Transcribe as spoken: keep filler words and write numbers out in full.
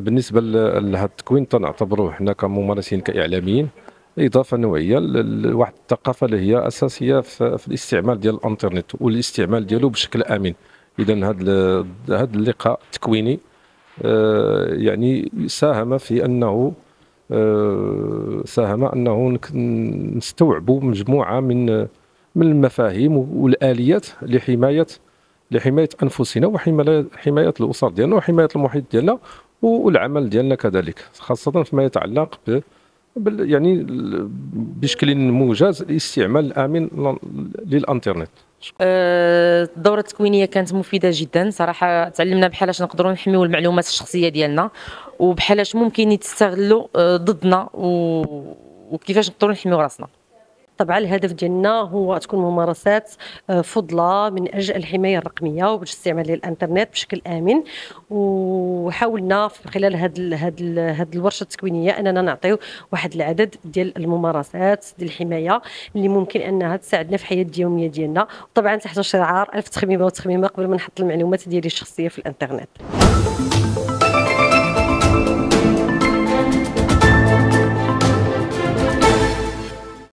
بالنسبه لهذا التكوين تنعتبروه حنا كممارسين كاعلاميين اضافه نوعيه لواحد الثقافه اللي هي اساسيه في الاستعمال ديال الانترنت والاستعمال ديالو بشكل امن. اذا هذا هذا اللقاء التكويني يعني ساهم في انه ساهم انه نستوعبوا مجموعه من من المفاهيم والاليات لحمايه لحمايه انفسنا وحمايه حمايه الاسر ديالنا وحمايه المحيط ديالنا والعمل ديالنا كذلك، خاصه فيما يتعلق ب يعني بشكل موجز الاستعمال الامن للانترنت. الدورة التكوينية كانت مفيدة جدا صراحة، تعلمنا بحالاش نقدروا نحميو المعلومات الشخصية ديالنا وبحالاش ممكن يتستغلوا ضدنا وكيفاش نقدروا نحميو راسنا. طبعا الهدف ديالنا هو تكون ممارسات فضلة من اجل الحمايه الرقميه والاستعمال للانترنت بشكل امن، وحاولنا خلال هذه هذه الورشه التكوينيه اننا نعطيو واحد العدد ديال الممارسات ديال الحمايه اللي ممكن انها تساعدنا في الحياه اليوميه ديالنا، طبعا تحت شعار الف تخميمه وتخميمه قبل ما نحط المعلومات ديالي الشخصيه في الانترنت.